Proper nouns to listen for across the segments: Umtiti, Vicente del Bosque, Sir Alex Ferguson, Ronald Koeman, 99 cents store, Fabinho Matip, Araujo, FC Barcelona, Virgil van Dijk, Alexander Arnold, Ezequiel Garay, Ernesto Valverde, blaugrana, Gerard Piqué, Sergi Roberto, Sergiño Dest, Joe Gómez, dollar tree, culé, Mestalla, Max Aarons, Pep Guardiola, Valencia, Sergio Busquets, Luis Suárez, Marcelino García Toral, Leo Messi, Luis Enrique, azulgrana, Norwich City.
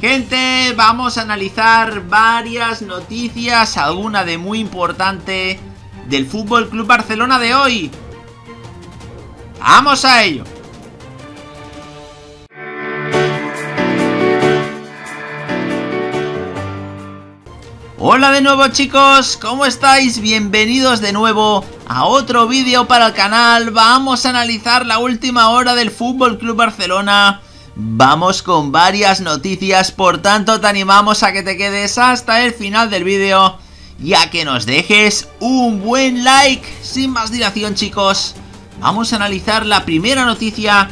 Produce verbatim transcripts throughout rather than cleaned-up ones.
Gente, vamos a analizar varias noticias, alguna de muy importante del Fútbol Club Barcelona de hoy. ¡Vamos a ello! Hola de nuevo, chicos, ¿cómo estáis? Bienvenidos de nuevo a otro vídeo para el canal. Vamos a analizar la última hora del Fútbol Club Barcelona. Vamos con varias noticias, por tanto te animamos a que te quedes hasta el final del vídeo y a que nos dejes un buen like. Sin más dilación, chicos, vamos a analizar la primera noticia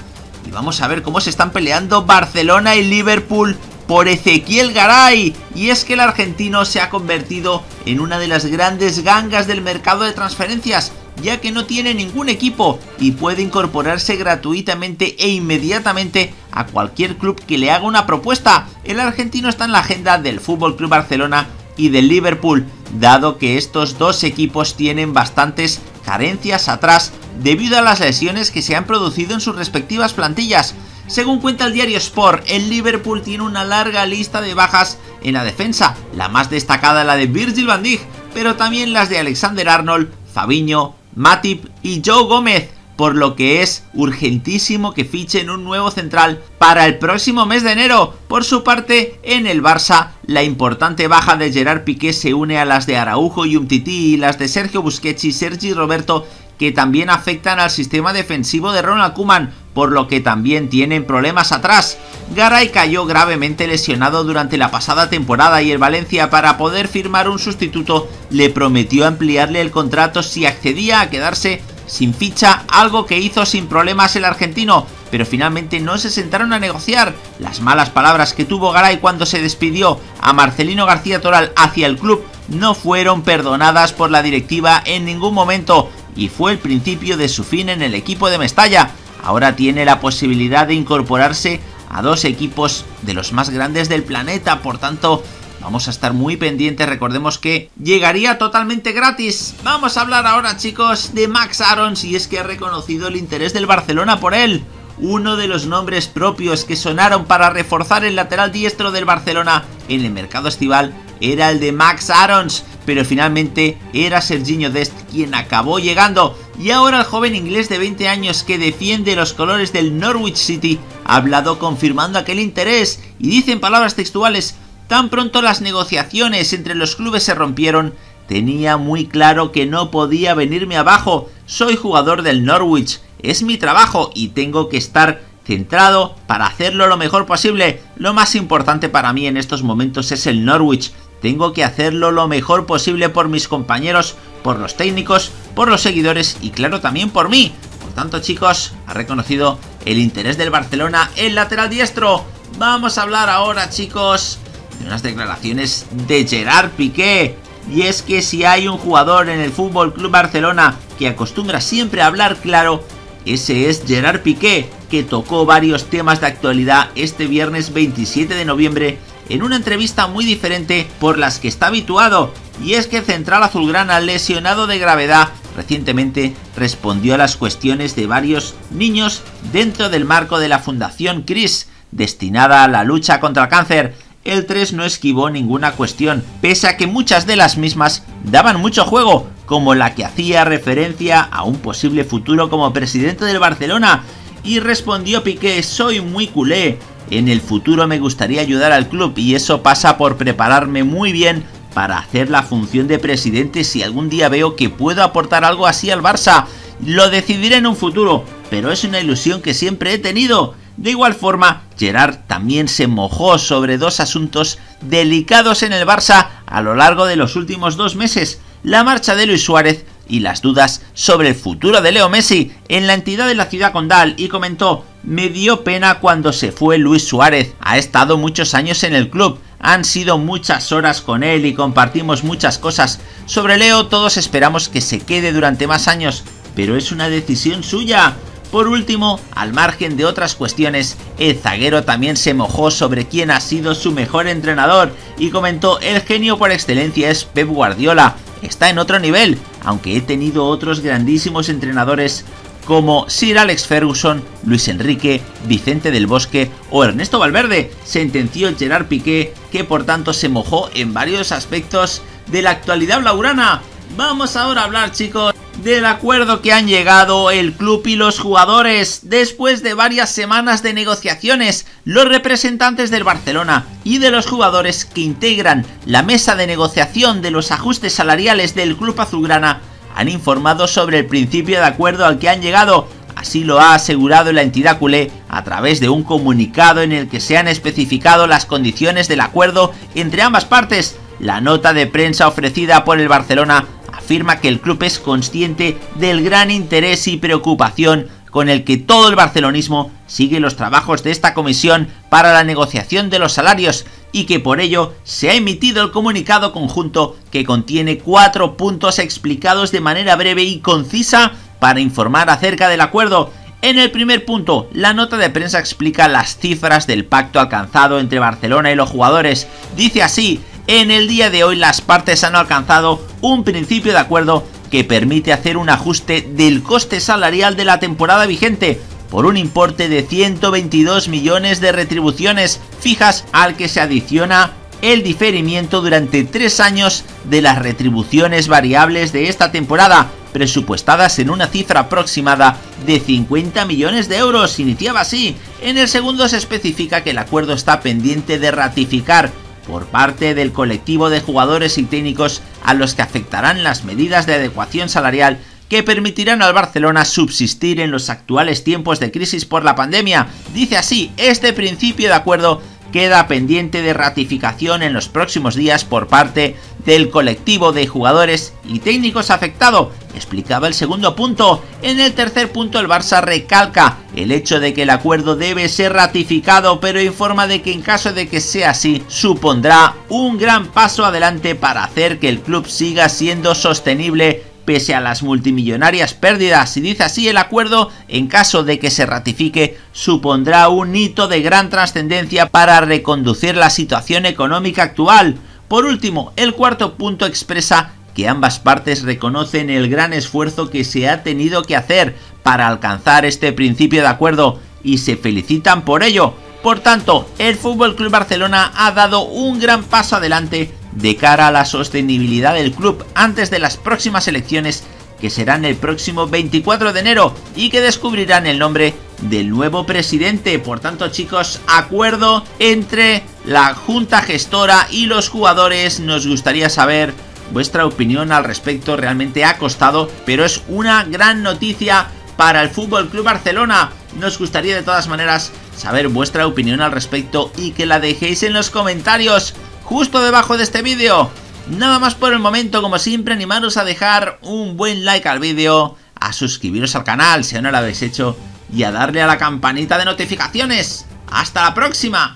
y vamos a ver cómo se están peleando Barcelona y Liverpool por Ezequiel Garay. Y es que el argentino se ha convertido en una de las grandes gangas del mercado de transferencias, ya que no tiene ningún equipo y puede incorporarse gratuitamente e inmediatamente a cualquier club que le haga una propuesta. El argentino está en la agenda del F C Barcelona y del Liverpool, dado que estos dos equipos tienen bastantes carencias atrás debido a las lesiones que se han producido en sus respectivas plantillas. Según cuenta el diario Sport, el Liverpool tiene una larga lista de bajas en la defensa, la más destacada la de Virgil van Dijk, pero también las de Alexander Arnold, Fabinho Matip y Joe Gómez, por lo que es urgentísimo que fichen un nuevo central para el próximo mes de enero. Por su parte, en el Barça, la importante baja de Gerard Piqué se une a las de Araujo y Umtiti y las de Sergio Busquets y Sergi Roberto, que también afectan al sistema defensivo de Ronald Koeman, por lo que también tienen problemas atrás. Garay cayó gravemente lesionado durante la pasada temporada y el Valencia, para poder firmar un sustituto, le prometió ampliarle el contrato si accedía a quedarse sin ficha, algo que hizo sin problemas el argentino, pero finalmente no se sentaron a negociar. Las malas palabras que tuvo Garay cuando se despidió a Marcelino García Toral hacia el club no fueron perdonadas por la directiva en ningún momento y fue el principio de su fin en el equipo de Mestalla. Ahora tiene la posibilidad de incorporarse a dos equipos de los más grandes del planeta, por tanto vamos a estar muy pendientes. Recordemos que llegaría totalmente gratis. Vamos a hablar ahora, chicos, de Max Aarons, y es que ha reconocido el interés del Barcelona por él. Uno de los nombres propios que sonaron para reforzar el lateral diestro del Barcelona en el mercado estival era el de Max Aarons, pero finalmente era Sergiño Dest quien acabó llegando. Y ahora el joven inglés de veinte años, que defiende los colores del Norwich City, ha hablado confirmando aquel interés y dice en palabras textuales: tan pronto las negociaciones entre los clubes se rompieron, tenía muy claro que no podía venirme abajo. Soy jugador del Norwich, es mi trabajo y tengo que estar centrado para hacerlo lo mejor posible. Lo más importante para mí en estos momentos es el Norwich. Tengo que hacerlo lo mejor posible por mis compañeros, por los técnicos, por los seguidores y claro también por mí. Por tanto, chicos, ha reconocido el interés del Barcelona en lateral diestro. Vamos a hablar ahora, chicos, de unas declaraciones de Gerard Piqué. Y es que si hay un jugador en el F C Barcelona que acostumbra siempre a hablar claro, ese es Gerard Piqué, que tocó varios temas de actualidad este viernes veintisiete de noviembre en una entrevista muy diferente por las que está habituado. Y es que el central azulgrana, lesionado de gravedad recientemente, respondió a las cuestiones de varios niños dentro del marco de la Fundación Cris, destinada a la lucha contra el cáncer. El tres no esquivó ninguna cuestión, pese a que muchas de las mismas daban mucho juego, como la que hacía referencia a un posible futuro como presidente del Barcelona. Y respondió Piqué: soy muy culé, en el futuro me gustaría ayudar al club y eso pasa por prepararme muy bien para hacer la función de presidente. Si algún día veo que puedo aportar algo así al Barça, lo decidiré en un futuro, pero es una ilusión que siempre he tenido. De igual forma, Gerard también se mojó sobre dos asuntos delicados en el Barça a lo largo de los últimos dos meses: la marcha de Luis Suárez y las dudas sobre el futuro de Leo Messi en la entidad de la ciudad condal, y comentó: me dio pena cuando se fue Luis Suárez, ha estado muchos años en el club, han sido muchas horas con él y compartimos muchas cosas. Sobre Leo todos esperamos que se quede durante más años, pero es una decisión suya. Por último, al margen de otras cuestiones, el zaguero también se mojó sobre quién ha sido su mejor entrenador y comentó: el genio por excelencia es Pep Guardiola, está en otro nivel, aunque he tenido otros grandísimos entrenadores como Sir Alex Ferguson, Luis Enrique, Vicente del Bosque o Ernesto Valverde, sentenció Gerard Piqué, que por tanto se mojó en varios aspectos de la actualidad blaugrana. Vamos ahora a hablar, chicos, del acuerdo que han llegado el club y los jugadores. Después de varias semanas de negociaciones, los representantes del Barcelona y de los jugadores que integran la mesa de negociación de los ajustes salariales del club azulgrana han informado sobre el principio de acuerdo al que han llegado. Así lo ha asegurado la entidad culé a través de un comunicado en el que se han especificado las condiciones del acuerdo entre ambas partes. La nota de prensa ofrecida por el Barcelona afirma que el club es consciente del gran interés y preocupación con el que todo el barcelonismo sigue los trabajos de esta comisión para la negociación de los salarios y que por ello se ha emitido el comunicado conjunto que contiene cuatro puntos explicados de manera breve y concisa para informar acerca del acuerdo. En el primer punto, la nota de prensa explica las cifras del pacto alcanzado entre Barcelona y los jugadores. Dice así: en el día de hoy las partes han alcanzado un principio de acuerdo que permite hacer un ajuste del coste salarial de la temporada vigente por un importe de ciento veintidós millones de retribuciones fijas, al que se adiciona el diferimiento durante tres años de las retribuciones variables de esta temporada, presupuestadas en una cifra aproximada de cincuenta millones de euros. Iniciaba así. En el segundo se especifica que el acuerdo está pendiente de ratificar por parte del colectivo de jugadores y técnicos a los que afectarán las medidas de adecuación salarial que permitirán al Barcelona subsistir en los actuales tiempos de crisis por la pandemia. Dice así: este principio de acuerdo queda pendiente de ratificación en los próximos días por parte del colectivo de jugadores y técnicos afectado, explicaba el segundo punto. En el tercer punto, el Barça recalca el hecho de que el acuerdo debe ser ratificado, pero informa de que en caso de que sea así, supondrá un gran paso adelante para hacer que el club siga siendo sostenible pese a las multimillonarias pérdidas. Y dice así: el acuerdo, en caso de que se ratifique, supondrá un hito de gran trascendencia para reconducir la situación económica actual. Por último, el cuarto punto expresa que ambas partes reconocen el gran esfuerzo que se ha tenido que hacer para alcanzar este principio de acuerdo y se felicitan por ello. Por tanto, el F C Barcelona ha dado un gran paso adelante de cara a la sostenibilidad del club antes de las próximas elecciones, que serán el próximo veinticuatro de enero y que descubrirán el nombre del nuevo presidente. Por tanto, chicos, acuerdo entre la junta gestora y los jugadores. Nos gustaría saber vuestra opinión al respecto. Realmente ha costado, pero es una gran noticia para el F C Barcelona. Nos gustaría de todas maneras saber vuestra opinión al respecto y que la dejéis en los comentarios justo debajo de este vídeo. Nada más por el momento. Como siempre, animaros a dejar un buen like al vídeo, a suscribiros al canal si aún no lo habéis hecho y a darle a la campanita de notificaciones. ¡Hasta la próxima!